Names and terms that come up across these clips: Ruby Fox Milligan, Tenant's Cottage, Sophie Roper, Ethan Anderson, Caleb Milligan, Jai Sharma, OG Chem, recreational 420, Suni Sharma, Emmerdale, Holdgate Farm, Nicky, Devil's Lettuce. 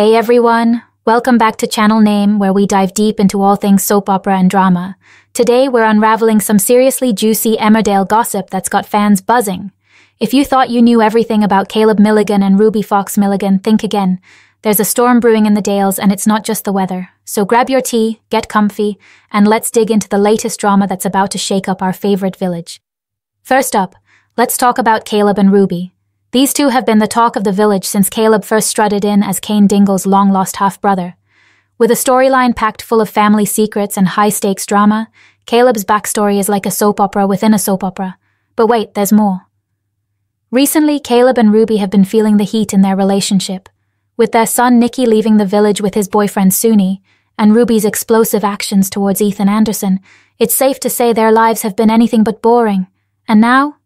Hey everyone, welcome back to Channel Name, where we dive deep into all things soap opera and drama. Today we're unraveling some seriously juicy Emmerdale gossip that's got fans buzzing. If you thought you knew everything about Caleb Milligan and Ruby Fox Milligan, think again. There's a storm brewing in the Dales and it's not just the weather. So grab your tea, get comfy, and let's dig into the latest drama that's about to shake up our favorite village. First up, let's talk about Caleb and Ruby. These two have been the talk of the village since Caleb first strutted in as Cain Dingle's long-lost half-brother. With a storyline packed full of family secrets and high-stakes drama, Caleb's backstory is like a soap opera within a soap opera. But wait, there's more. Recently, Caleb and Ruby have been feeling the heat in their relationship, with their son Nicky leaving the village with his boyfriend Suni, and Ruby's explosive actions towards Ethan Anderson. It's safe to say their lives have been anything but boring. And now?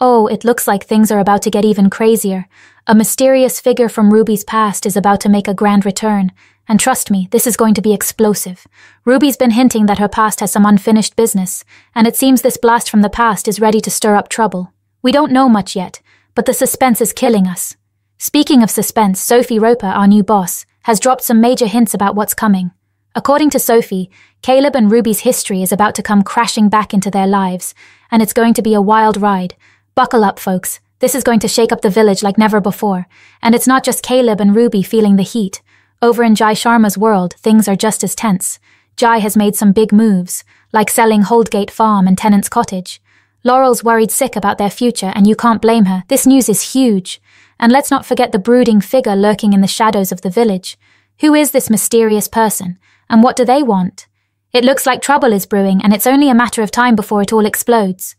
Oh, it looks like things are about to get even crazier. A mysterious figure from Ruby's past is about to make a grand return. And trust me, this is going to be explosive. Ruby's been hinting that her past has some unfinished business, and it seems this blast from the past is ready to stir up trouble. We don't know much yet, but the suspense is killing us. Speaking of suspense, Sophie Roper, our new boss, has dropped some major hints about what's coming. According to Sophie, Caleb and Ruby's history is about to come crashing back into their lives, and it's going to be a wild ride. Buckle up, folks. This is going to shake up the village like never before. And it's not just Caleb and Ruby feeling the heat. Over in Jai Sharma's world, things are just as tense. Jai has made some big moves, like selling Holdgate Farm and Tenant's Cottage. Laurel's worried sick about their future, and you can't blame her. This news is huge. And let's not forget the brooding figure lurking in the shadows of the village. Who is this mysterious person, and what do they want? It looks like trouble is brewing, and it's only a matter of time before it all explodes.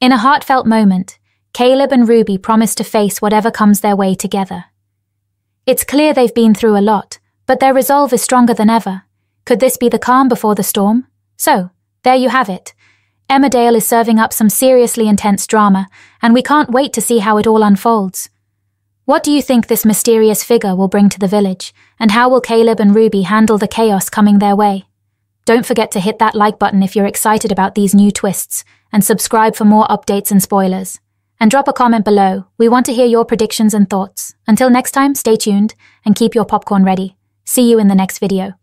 In a heartfelt moment, Caleb and Ruby promise to face whatever comes their way together. It's clear they've been through a lot, but their resolve is stronger than ever. Could this be the calm before the storm? So, there you have it. Emmerdale is serving up some seriously intense drama, and we can't wait to see how it all unfolds. What do you think this mysterious figure will bring to the village, and how will Caleb and Ruby handle the chaos coming their way? Don't forget to hit that like button if you're excited about these new twists, and subscribe for more updates and spoilers. And drop a comment below. We want to hear your predictions and thoughts. Until next time, stay tuned and keep your popcorn ready. See you in the next video.